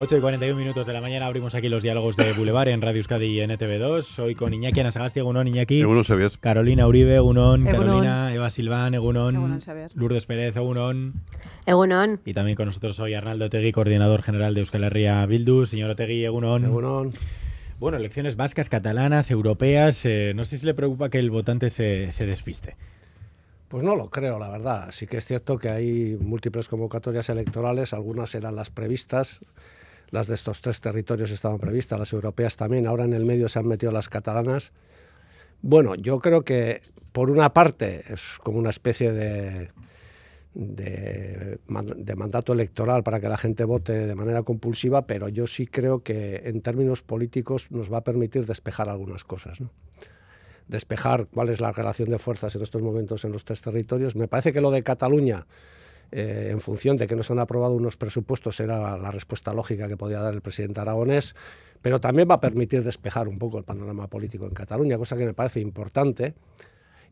8:41 de la mañana abrimos aquí los diálogos de Boulevard en Radio Euskadi y en ETV2. Hoy con Iñaki Anasagasti, egunon Iñaki. Egunon Xavier. Carolina Uribe, egunon. Carolina, Eva Silván, egunon. Egunon Xavier. Lourdes Pérez, egunon. Egunon. Y también con nosotros hoy Arnaldo Otegi, coordinador general de Euskal Herria Bildu. Señor Otegi, egunon. Egunon. Bueno, elecciones vascas, catalanas, europeas. No sé si le preocupa que el votante se despiste. Pues no lo creo, la verdad. Sí que es cierto que hay múltiples convocatorias electorales. Algunas eran las previstas. Las de estos tres territorios estaban previstas, las europeas también, ahora en el medio se han metido las catalanas. Bueno, yo creo que por una parte es como una especie de mandato electoral para que la gente vote de manera compulsiva, pero yo sí creo que en términos políticos nos va a permitir despejar algunas cosas, ¿no? Despejar cuál es la relación de fuerzas en estos momentos en los tres territorios. Me parece que lo de Cataluña, en función de que nos han aprobado unos presupuestos, era la respuesta lógica que podía dar el presidente aragonés, pero también va a permitir despejar un poco el panorama político en Cataluña, cosa que me parece importante.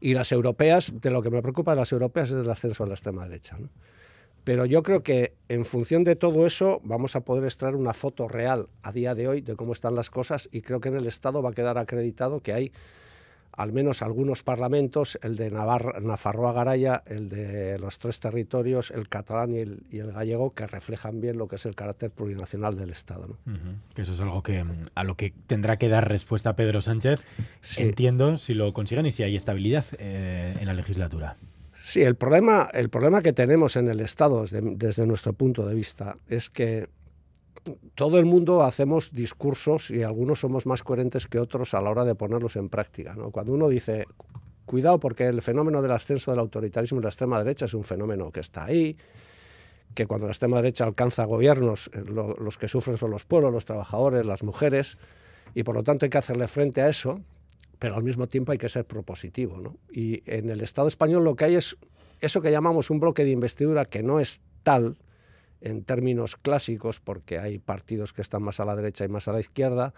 Y las europeas, de lo que me preocupa de las europeas es el ascenso a la extrema derecha, ¿no? Pero yo creo que en función de todo eso vamos a poder extraer una foto real a día de hoy de cómo están las cosas, y creo que en el Estado va a quedar acreditado que hay al menos algunos parlamentos, el de Nafarroa Garaia, el de los tres territorios, el catalán y el gallego, que reflejan bien lo que es el carácter plurinacional del Estado, ¿no? Que eso es algo a lo que tendrá que dar respuesta Pedro Sánchez, sí. Entiendo, si lo consiguen y si hay estabilidad en la legislatura. Sí, el problema que tenemos en el Estado desde nuestro punto de vista es que todo el mundo hacemos discursos y algunos somos más coherentes que otros a la hora de ponerlos en práctica, ¿no? Cuando uno dice, cuidado porque el fenómeno del ascenso del autoritarismo y la extrema derecha es un fenómeno que está ahí, que cuando la extrema derecha alcanza gobiernos, los que sufren son los pueblos, los trabajadores, las mujeres, y por lo tanto hay que hacerle frente a eso, pero al mismo tiempo hay que ser propositivo, ¿no? Y en el Estado español lo que hay es eso que llamamos un bloque de investidura, que no es tal en términos clásicos, porque hay partidos que están más a la derecha y más a la izquierda,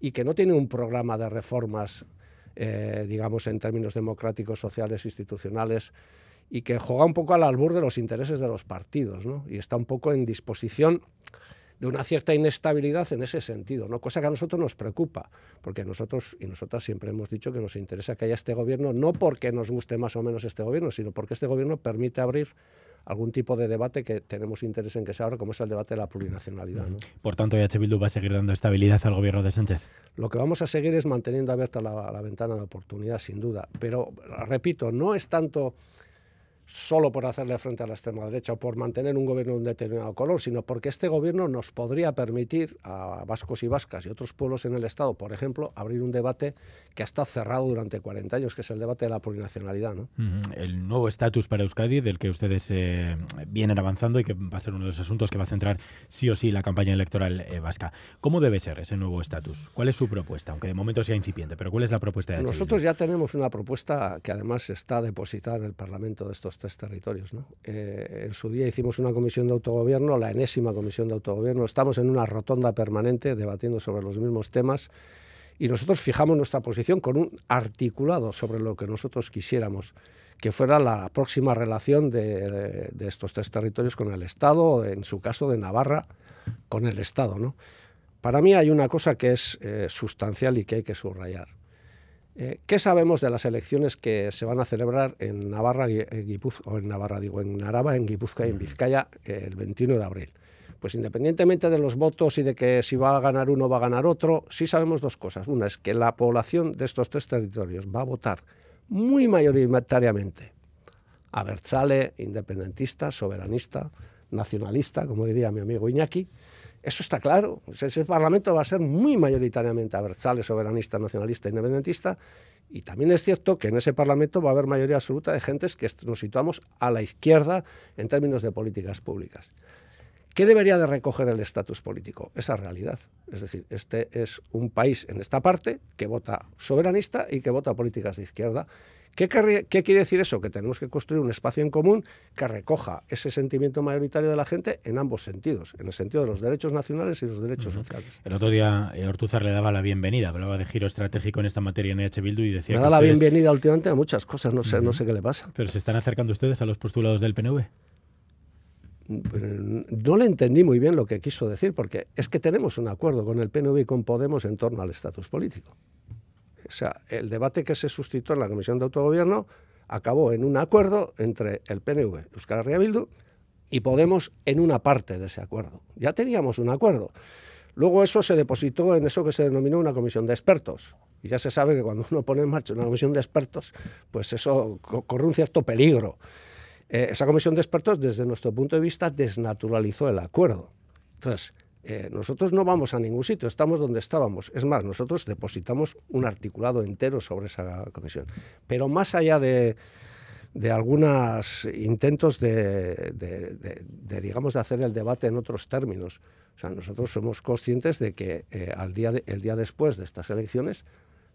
y que no tiene un programa de reformas, digamos, en términos democráticos, sociales, institucionales, y que juega un poco al albur de los intereses de los partidos, ¿no? Y está un poco en disposición de una cierta inestabilidad en ese sentido, ¿no? Cosa que a nosotros nos preocupa, porque nosotros y nosotras siempre hemos dicho que nos interesa que haya este gobierno, no porque nos guste más o menos este gobierno, sino porque este gobierno permite abrir algún tipo de debate que tenemos interés en que se abra, como es el debate de la plurinacionalidad, ¿no? Por tanto, EH Bildu va a seguir dando estabilidad al gobierno de Sánchez. Lo que vamos a seguir es manteniendo abierta la ventana de oportunidad, sin duda. Pero, repito, no es tanto solo por hacerle frente a la extrema derecha o por mantener un gobierno de un determinado color, sino porque este gobierno nos podría permitir a vascos y vascas y otros pueblos en el Estado, por ejemplo, abrir un debate que ha estado cerrado durante 40 años, que es el debate de la plurinacionalidad, ¿no? El nuevo estatus para Euskadi, del que ustedes vienen avanzando y que va a ser uno de los asuntos que va a centrar sí o sí la campaña electoral vasca. ¿Cómo debe ser ese nuevo estatus? ¿Cuál es su propuesta? Aunque de momento sea incipiente, pero ¿cuál es la propuesta de EH Bildu? Nosotros ya tenemos una propuesta que además está depositada en el Parlamento de estos tres territorios, ¿no? En su día hicimos una comisión de autogobierno, la enésima comisión de autogobierno, estamos en una rotonda permanente debatiendo sobre los mismos temas y nosotros fijamos nuestra posición con un articulado sobre lo que nosotros quisiéramos que fuera la próxima relación de estos tres territorios con el Estado, en su caso de Navarra con el Estado, ¿no? Para mí hay una cosa que es sustancial y que hay que subrayar. ¿Qué sabemos de las elecciones que se van a celebrar en Navarra, en Araba, en Gipuzkoa y en Vizcaya el 21 de abril? Pues independientemente de los votos y de que si va a ganar uno o va a ganar otro, sí sabemos dos cosas. Una es que la población de estos tres territorios va a votar muy mayoritariamente abertzale, independentista, soberanista, nacionalista, como diría mi amigo Iñaki. Eso está claro. Ese Parlamento va a ser muy mayoritariamente abertzale, soberanista, nacionalista, independentista. Y también es cierto que en ese Parlamento va a haber mayoría absoluta de gentes que nos situamos a la izquierda en términos de políticas públicas. ¿Qué debería de recoger el estatus político? Esa realidad. Es decir, este es un país en esta parte que vota soberanista y que vota políticas de izquierda. ¿Qué quiere decir eso? Que tenemos que construir un espacio en común que recoja ese sentimiento mayoritario de la gente en ambos sentidos, en el sentido de los derechos nacionales y los derechos sociales. El otro día Ortuzar le daba la bienvenida, hablaba de giro estratégico en esta materia en EH Bildu y decía que... Me da la bienvenida últimamente a muchas cosas, no sé qué le pasa. ¿Pero se están acercando ustedes a los postulados del PNV? No le entendí muy bien lo que quiso decir, porque es que tenemos un acuerdo con el PNV y con Podemos en torno al estatus político. O sea, el debate que se suscitó en la Comisión de Autogobierno acabó en un acuerdo entre el PNV, Euskal Herria Bildu, y Podemos en una parte de ese acuerdo. Ya teníamos un acuerdo. Luego eso se depositó en eso que se denominó una comisión de expertos. Y ya se sabe que cuando uno pone en marcha una comisión de expertos, pues eso corre un cierto peligro. Esa comisión de expertos, desde nuestro punto de vista, desnaturalizó el acuerdo. Entonces, nosotros no vamos a ningún sitio, estamos donde estábamos. Es más, nosotros depositamos un articulado entero sobre esa comisión. Pero más allá de algunos intentos digamos, de hacer el debate en otros términos. O sea, nosotros somos conscientes de que el día después de estas elecciones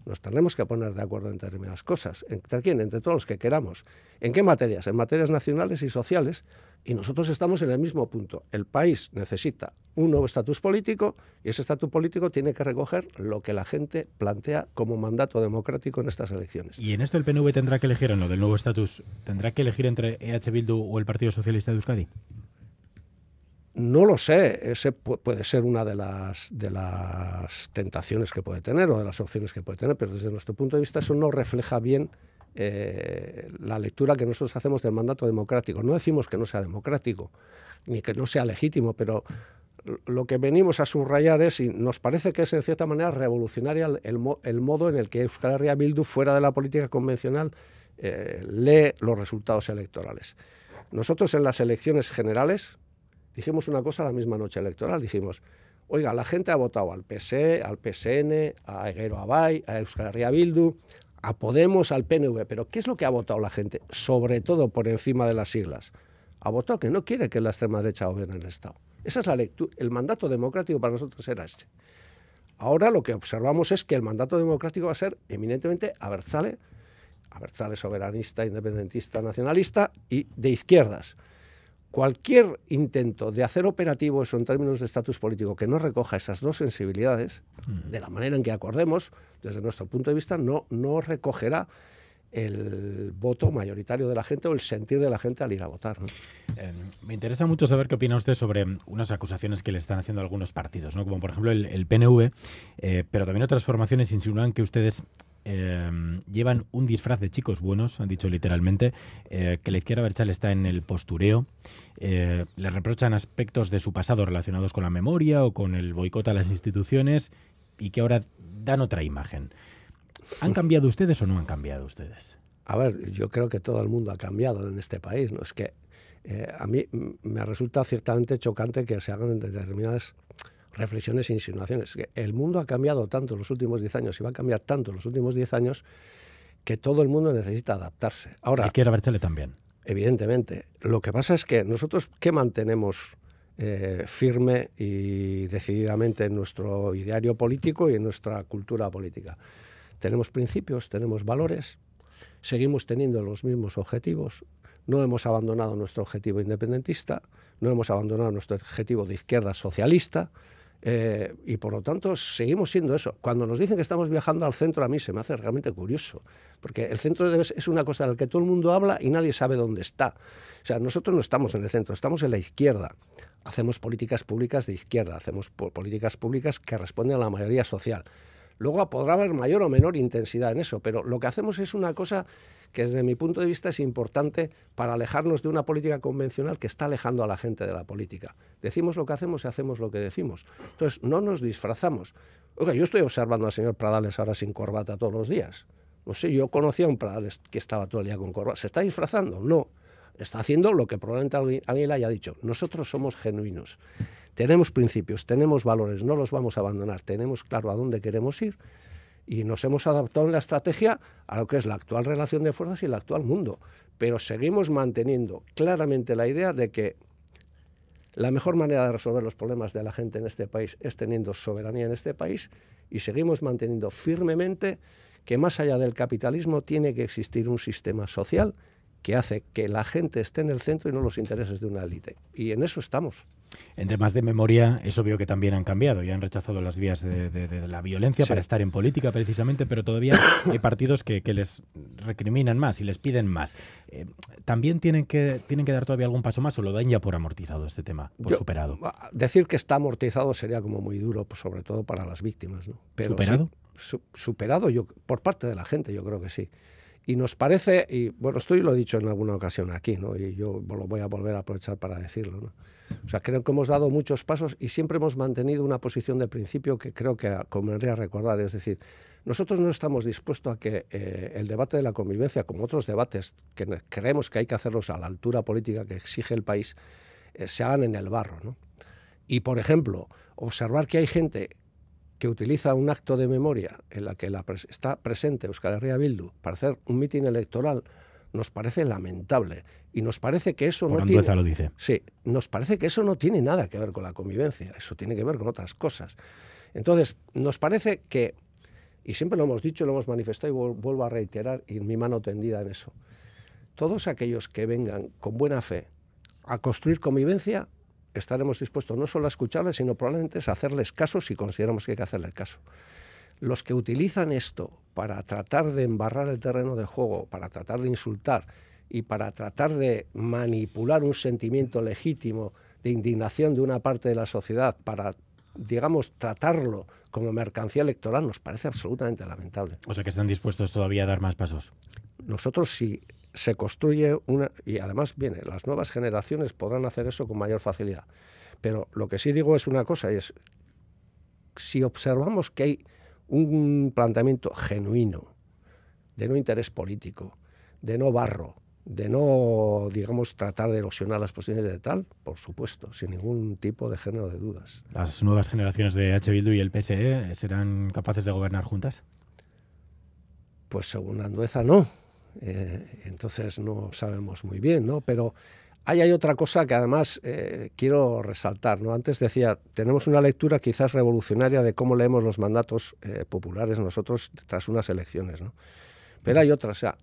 nos tendremos que poner de acuerdo en determinadas cosas. ¿Entre quién? Entre todos los que queramos. ¿En qué materias? En materias nacionales y sociales. Y nosotros estamos en el mismo punto. El país necesita un nuevo estatus político y ese estatus político tiene que recoger lo que la gente plantea como mandato democrático en estas elecciones. Y en esto el PNV tendrá que elegir, en lo del nuevo estatus, ¿tendrá que elegir entre EH Bildu o el Partido Socialista de Euskadi? No lo sé, ese puede ser una de las tentaciones que puede tener o de las opciones que puede tener, pero desde nuestro punto de vista eso no refleja bien la lectura que nosotros hacemos del mandato democrático. No decimos que no sea democrático ni que no sea legítimo, pero lo que venimos a subrayar es, y nos parece que es en cierta manera revolucionaria el modo en el que Euskal Herria Bildu, fuera de la política convencional, lee los resultados electorales. Nosotros en las elecciones generales dijimos una cosa la misma noche electoral, dijimos, oiga, la gente ha votado al PSE, al PSN, a Eguero Abay, a Euskal Herria Bildu, a Podemos, al PNV, pero ¿qué es lo que ha votado la gente? Sobre todo por encima de las siglas. Ha votado que no quiere que la extrema derecha gobierne el Estado. Esa es la lectura, el mandato democrático para nosotros era este. Ahora lo que observamos es que el mandato democrático va a ser eminentemente abertzale soberanista, independentista, nacionalista y de izquierdas. Cualquier intento de hacer operativo eso en términos de estatus político que no recoja esas dos sensibilidades, de la manera en que acordemos, desde nuestro punto de vista, no recogerá el voto mayoritario de la gente o el sentir de la gente al ir a votar, ¿no? Me interesa mucho saber qué opina usted sobre unas acusaciones que le están haciendo algunos partidos, ¿no? Como por ejemplo el PNV, pero también otras formaciones insinúan que ustedes llevan un disfraz de chicos buenos, han dicho literalmente, que la izquierda abertzale está en el postureo, le reprochan aspectos de su pasado relacionados con la memoria o con el boicot a las instituciones y que ahora dan otra imagen. ¿Han cambiado ustedes o no han cambiado ustedes? A ver, yo creo que todo el mundo ha cambiado en este país, ¿no? Es que a mí me resulta ciertamente chocante que se hagan determinadas reflexiones e insinuaciones. El mundo ha cambiado tanto en los últimos 10 años y va a cambiar tanto en los últimos 10 años que todo el mundo necesita adaptarse. Ahora, hay que adaptarle también. Evidentemente. Lo que pasa es que nosotros, ¿qué mantenemos firme y decididamente en nuestro ideario político y en nuestra cultura política? Tenemos principios, tenemos valores, seguimos teniendo los mismos objetivos. No hemos abandonado nuestro objetivo independentista, no hemos abandonado nuestro objetivo de izquierda socialista. Y por lo tanto seguimos siendo eso. Cuando nos dicen que estamos viajando al centro, a mí se me hace realmente curioso, porque el centro es una cosa de la que todo el mundo habla y nadie sabe dónde está. O sea, nosotros no estamos en el centro, estamos en la izquierda. Hacemos políticas públicas de izquierda, hacemos políticas públicas que responden a la mayoría social. Luego podrá haber mayor o menor intensidad en eso, pero lo que hacemos es una cosa que desde mi punto de vista es importante para alejarnos de una política convencional que está alejando a la gente de la política. Decimos lo que hacemos y hacemos lo que decimos. Entonces, no nos disfrazamos. Oiga, yo estoy observando al señor Pradales ahora sin corbata todos los días. No sé, yo conocía a un Pradales que estaba todo el día con corbata. ¿Se está disfrazando? No. Está haciendo lo que probablemente alguien le haya dicho. Nosotros somos genuinos. Tenemos principios, tenemos valores, no los vamos a abandonar. Tenemos claro a dónde queremos ir. Y nos hemos adaptado en la estrategia a lo que es la actual relación de fuerzas y el actual mundo. Pero seguimos manteniendo claramente la idea de que la mejor manera de resolver los problemas de la gente en este país es teniendo soberanía en este país, y seguimos manteniendo firmemente que más allá del capitalismo tiene que existir un sistema social que hace que la gente esté en el centro y no los intereses de una élite. Y en eso estamos. En temas de memoria es obvio que también han cambiado y han rechazado las vías de la violencia para estar en política precisamente, pero todavía hay partidos que les recriminan más y les piden más. ¿También tienen que dar todavía algún paso más o lo dan ya por amortizado este tema, superado? Decir que está amortizado sería como muy duro, pues sobre todo para las víctimas, ¿no? Pero ¿superado? Sí, superado yo, por parte de la gente, yo creo que sí. Y nos parece, y bueno, esto yo lo he dicho en alguna ocasión aquí, ¿no? Y yo lo voy a volver a aprovechar para decirlo, ¿no? O sea, creo que hemos dado muchos pasos y siempre hemos mantenido una posición de principio que creo que convendría recordar. Es decir, nosotros no estamos dispuestos a que el debate de la convivencia, como otros debates que creemos que hay que hacerlos a la altura política que exige el país, se hagan en el barro, ¿no? Y, por ejemplo, observar que hay gente que utiliza un acto de memoria en la que está presente Euskal Herria Bildu para hacer un mitin electoral, nos parece lamentable y nos parece que eso no tiene, lo dice. Sí, nos parece que eso no tiene nada que ver con la convivencia, eso tiene que ver con otras cosas. Entonces, nos parece que, y siempre lo hemos dicho, lo hemos manifestado y vuelvo a reiterar, y mi mano tendida en eso, todos aquellos que vengan con buena fe a construir convivencia, estaremos dispuestos no solo a escucharles, sino probablemente a hacerles caso si consideramos que hay que hacerles caso. Los que utilizan esto para tratar de embarrar el terreno de juego, para tratar de insultar y para tratar de manipular un sentimiento legítimo de indignación de una parte de la sociedad para, digamos, tratarlo como mercancía electoral, nos parece absolutamente lamentable. O sea que están dispuestos todavía a dar más pasos. Nosotros sí. Se construye una... Y además, viene, las nuevas generaciones podrán hacer eso con mayor facilidad. Pero lo que sí digo es una cosa, y es si observamos que hay un planteamiento genuino, de no interés político, de no barro, de no, digamos, tratar de erosionar las posiciones de tal, por supuesto, sin ningún tipo de género de dudas. ¿Las nuevas generaciones de EH Bildu y el PSE serán capaces de gobernar juntas? Pues según Andueza, no. Entonces no sabemos muy bien, ¿no? Pero hay otra cosa que además quiero resaltar, ¿no? Antes decía, tenemos una lectura quizás revolucionaria de cómo leemos los mandatos populares nosotros tras unas elecciones, ¿no? Pero hay otra, o sea,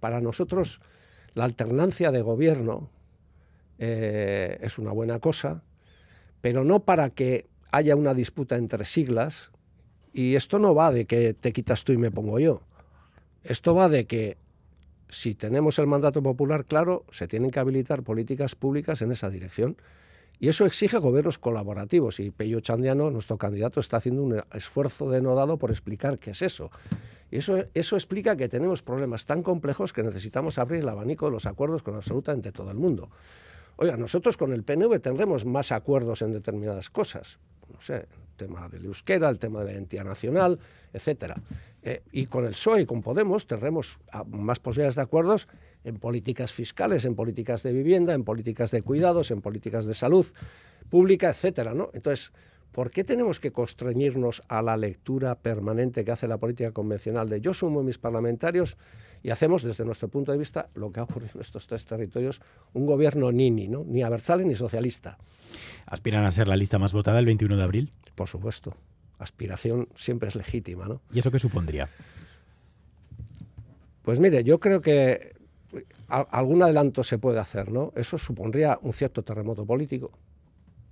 para nosotros la alternancia de gobierno es una buena cosa, pero no para que haya una disputa entre siglas, y esto no va de que te quitas tú y me pongo yo, esto va de que si tenemos el mandato popular, claro, se tienen que habilitar políticas públicas en esa dirección. Y eso exige gobiernos colaborativos. Y Pello Otxandiano, nuestro candidato, está haciendo un esfuerzo denodado por explicar qué es eso. Y eso explica que tenemos problemas tan complejos que necesitamos abrir el abanico de los acuerdos con absolutamente todo el mundo. Oiga, nosotros con el PNV tendremos más acuerdos en determinadas cosas. No sé, el tema del euskera, el tema de la identidad nacional, etcétera. Y con el PSOE y con Podemos tendremos más posibilidades de acuerdos en políticas fiscales, en políticas de vivienda, en políticas de cuidados, en políticas de salud pública, etcétera, ¿no? Entonces, ¿por qué tenemos que constreñirnos a la lectura permanente que hace la política convencional de yo sumo a mis parlamentarios y hacemos, desde nuestro punto de vista, lo que ha ocurrido en estos tres territorios, un gobierno nini, ¿no? Ni abertzale ni socialista. ¿Aspiran a ser la lista más votada el 21 de abril? Por supuesto. Aspiración siempre es legítima, ¿no? ¿Y eso qué supondría? Pues mire, yo creo que algún adelanto se puede hacer, ¿no? Eso supondría un cierto terremoto político,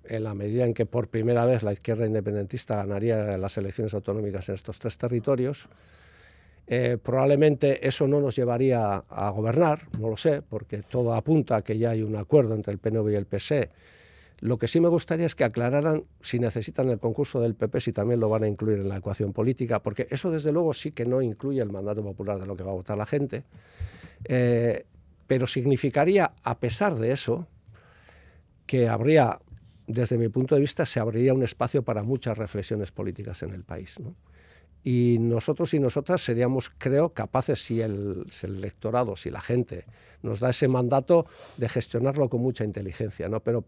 en la medida en que por primera vez la izquierda independentista ganaría las elecciones autonómicas en estos tres territorios. Probablemente eso no nos llevaría a gobernar, no lo sé, porque todo apunta a que ya hay un acuerdo entre el PNV y el PSE. Lo que sí me gustaría es que aclararan si necesitan el concurso del PP, si también lo van a incluir en la ecuación política, porque eso desde luego sí que no incluye el mandato popular de lo que va a votar la gente, pero significaría, a pesar de eso, que habría... Desde mi punto de vista, se abriría un espacio para muchas reflexiones políticas en el país, ¿no? Y nosotros y nosotras seríamos, creo, capaces, si el electorado, si la gente nos da ese mandato, de gestionarlo con mucha inteligencia, ¿no? Pero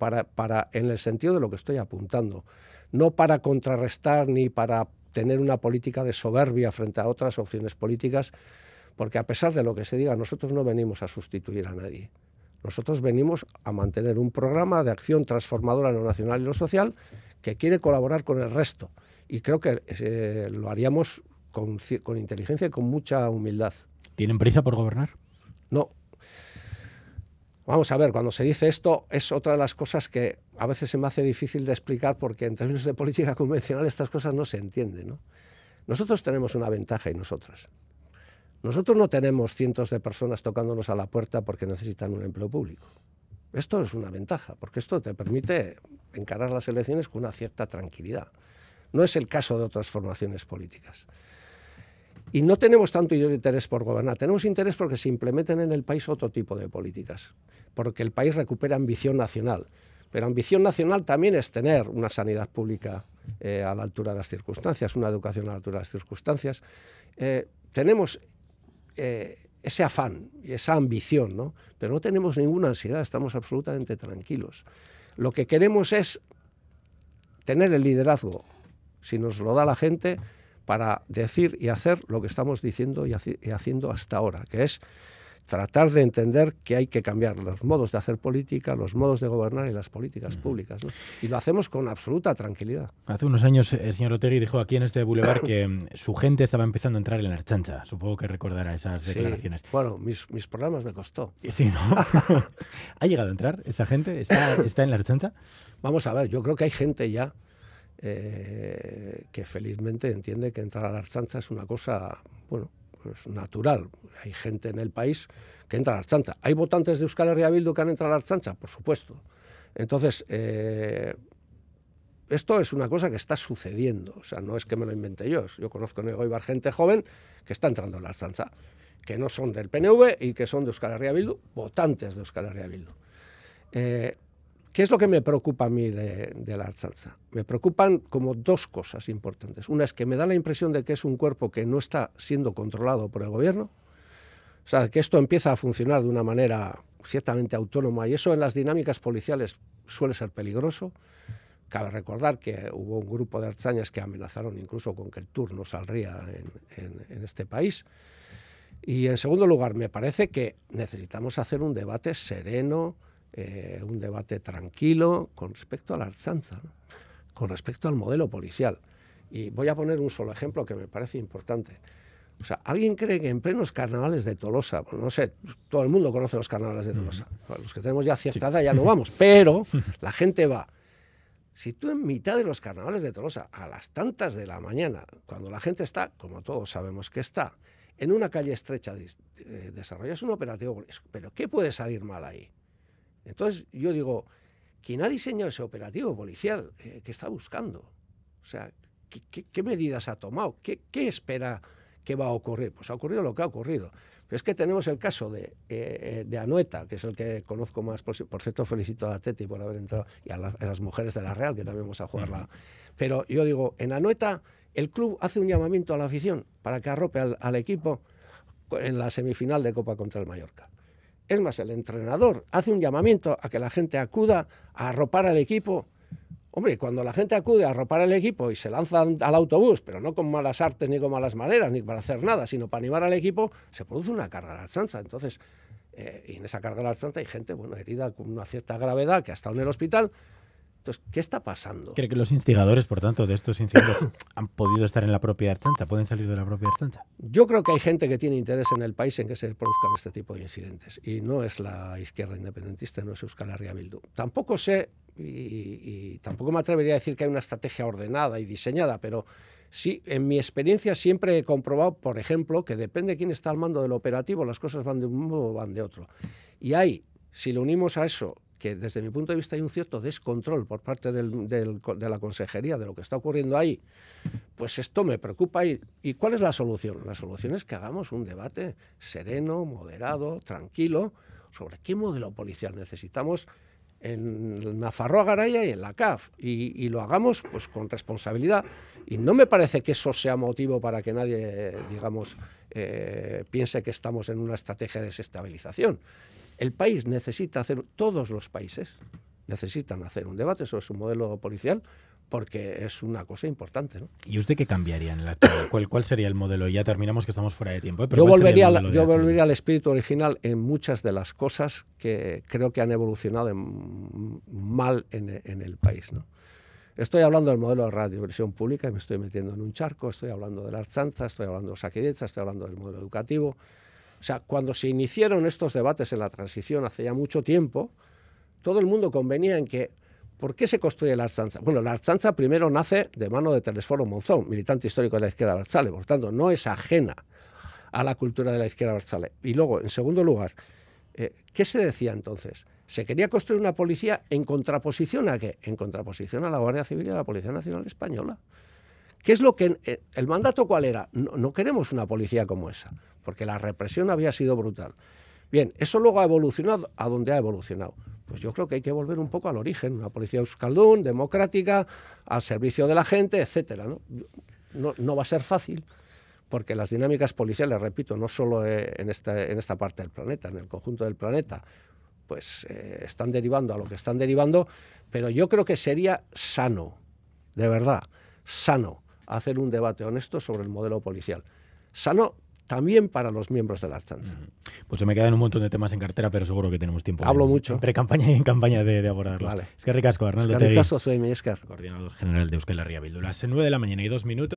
en el sentido de lo que estoy apuntando, no para contrarrestar ni para tener una política de soberbia frente a otras opciones políticas, porque a pesar de lo que se diga, nosotros no venimos a sustituir a nadie. Nosotros venimos a mantener un programa de acción transformadora en lo nacional y lo social que quiere colaborar con el resto. Y creo que lo haríamos con inteligencia y con mucha humildad. ¿Tienen prisa por gobernar? No. Vamos a ver, cuando se dice esto es otra de las cosas que a veces se me hace difícil de explicar porque en términos de política convencional estas cosas no se entienden, ¿no? Nosotros tenemos una ventaja y nosotras. Nosotros no tenemos cientos de personas tocándonos a la puerta porque necesitan un empleo público. Esto es una ventaja, porque esto te permite encarar las elecciones con una cierta tranquilidad. No es el caso de otras formaciones políticas. Y no tenemos tanto interés por gobernar, tenemos interés porque se implementen en el país otro tipo de políticas, porque el país recupera ambición nacional. Pero ambición nacional también es tener una sanidad pública a la altura de las circunstancias, una educación a la altura de las circunstancias. Tenemos ese afán y esa ambición, ¿no? Pero no tenemos ninguna ansiedad, estamos absolutamente tranquilos. Lo que queremos es tener el liderazgo, si nos lo da la gente, para decir y hacer lo que estamos diciendo y haciendo hasta ahora, que es tratar de entender que hay que cambiar los modos de hacer política, los modos de gobernar y las políticas públicas, ¿no? Y lo hacemos con absoluta tranquilidad. Hace unos años el señor Otegi dijo aquí en este Boulevard que su gente estaba empezando a entrar en la Ertzaintza. Supongo que recordará esas declaraciones. Sí, bueno, mis programas me costó. Sí, ¿no? ¿Ha llegado a entrar esa gente? ¿Está en la Ertzaintza? Vamos a ver, yo creo que hay gente ya que felizmente entiende que entrar a la Ertzaintza es una cosa, bueno, pues natural. Hay gente en el país que entra a la Ertzaintza. ¿Hay votantes de Euskal Herria Bildu que han entrado a la Ertzaintza? Por supuesto. Entonces, esto es una cosa que está sucediendo. O sea, no es que me lo inventé yo. Yo conozco en Eibar gente joven que está entrando a la Ertzaintza, que no son del PNV y que son de Euskal Herria Bildu, votantes de Euskal Herria Bildu. ¿Qué es lo que me preocupa a mí de la Ertzaintza? Me preocupan como dos cosas importantes. Una es que me da la impresión de que es un cuerpo que no está siendo controlado por el gobierno. O sea, que esto empieza a funcionar de una manera ciertamente autónoma y eso en las dinámicas policiales suele ser peligroso. Cabe recordar que hubo un grupo de ertzainas que amenazaron incluso con que el TUR no saldría en este país. Y en segundo lugar, me parece que necesitamos hacer un debate sereno, un debate tranquilo con respecto a la Ertzaintza, ¿no? Con respecto al modelo policial. Y voy a poner un solo ejemplo que me parece importante. O sea, ¿alguien cree que en plenos carnavales de Tolosa, bueno, no sé, todo el mundo conoce los carnavales de Tolosa, los que tenemos ya cierta edad ya no vamos, pero la gente va. Si tú en mitad de los carnavales de Tolosa, a las tantas de la mañana, cuando la gente está, como todos sabemos que está, en una calle estrecha, desarrollas un operativo, pero ¿qué puede salir mal ahí? Entonces, yo digo, ¿quién ha diseñado ese operativo policial? ¿Qué está buscando? O sea, ¿qué medidas ha tomado? ¿Qué espera que va a ocurrir? Pues ha ocurrido lo que ha ocurrido. Pero es que tenemos el caso de Anoeta, que es el que conozco más. Por cierto, felicito a Atleti por haber entrado, y a las mujeres de la Real, que también vamos a jugarla. Pero yo digo, en Anoeta, el club hace un llamamiento a la afición para que arrope al equipo en la semifinal de Copa contra el Mallorca. Es más, el entrenador hace un llamamiento a que la gente acuda a arropar al equipo. Hombre, cuando la gente acude a arropar al equipo y se lanza al autobús, pero no con malas artes ni con malas maneras, ni para hacer nada, sino para animar al equipo, se produce una carga a la Ertzaintza. Entonces, y en esa carga a la Ertzaintza hay gente, bueno, herida con una cierta gravedad que ha estado en el hospital. Entonces, ¿qué está pasando? ¿Cree que los instigadores, por tanto, de estos incidentes han podido estar en la propia Ertzaintza? ¿Pueden salir de la propia Ertzaintza? Yo creo que hay gente que tiene interés en el país en que se produzcan este tipo de incidentes. Y no es la izquierda independentista, no es Euskal Herria Bildu. Tampoco sé, y tampoco me atrevería a decir que hay una estrategia ordenada y diseñada, pero sí, en mi experiencia siempre he comprobado, por ejemplo, que depende de quién está al mando del operativo, las cosas van de un modo o van de otro. Y ahí, si lo unimos a eso, que desde mi punto de vista hay un cierto descontrol por parte de la consejería de lo que está ocurriendo ahí, pues esto me preocupa. ¿Y cuál es la solución? La solución es que hagamos un debate sereno, moderado, tranquilo, sobre qué modelo policial necesitamos en Nafarroa Garaia y en la CAF, y lo hagamos pues con responsabilidad. Y no me parece que eso sea motivo para que nadie, digamos, piense que estamos en una estrategia de desestabilización. El país necesita hacer, todos los países necesitan hacer un debate sobre su modelo policial porque es una cosa importante, ¿no? ¿Y usted qué cambiaría en la actualidad? ¿Cuál sería el modelo? Ya terminamos que estamos fuera de tiempo, ¿eh? Pero yo volvería al espíritu original en muchas de las cosas que creo que han evolucionado mal en el país, ¿no? Estoy hablando del modelo de radiodifusión pública y me estoy metiendo en un charco, estoy hablando de la Ertzaintza, estoy hablando de Osakidetza, estoy hablando del modelo educativo. O sea, cuando se iniciaron estos debates en la transición hace ya mucho tiempo, todo el mundo convenía en que, ¿por qué se construye la Ertzaintza? Bueno, la Ertzaintza primero nace de mano de Telesforo Monzón, militante histórico de la izquierda abertzale, por tanto, no es ajena a la cultura de la izquierda abertzale. Y luego, en segundo lugar, ¿qué se decía entonces? Se quería construir una policía en contraposición a ¿qué? En contraposición a la Guardia Civil y a la Policía Nacional Española. ¿Qué es lo que el mandato cuál era? No queremos una policía como esa, porque la represión había sido brutal. Bien, eso luego ha evolucionado. ¿A dónde ha evolucionado? Pues yo creo que hay que volver un poco al origen, una policía euskaldun, democrática, al servicio de la gente, etcétera, ¿no? No va a ser fácil, porque las dinámicas policiales, repito, no solo en esta parte del planeta, en el conjunto del planeta, pues están derivando a lo que están derivando, pero yo creo que sería sano, de verdad, sano, hacer un debate honesto sobre el modelo policial. Sano también para los miembros de la Ertzaintza. Pues se me quedan un montón de temas en cartera, pero seguro que tenemos tiempo. Hablo mucho. Entre campaña y en campaña de abordarlos. Vale. Eskerrik asko, Arnaldo Otegi. Eskerrik asko, soy Minesker. Coordinador general de Euskal Herria Bildu. Las 9 de la mañana y 2 minutos.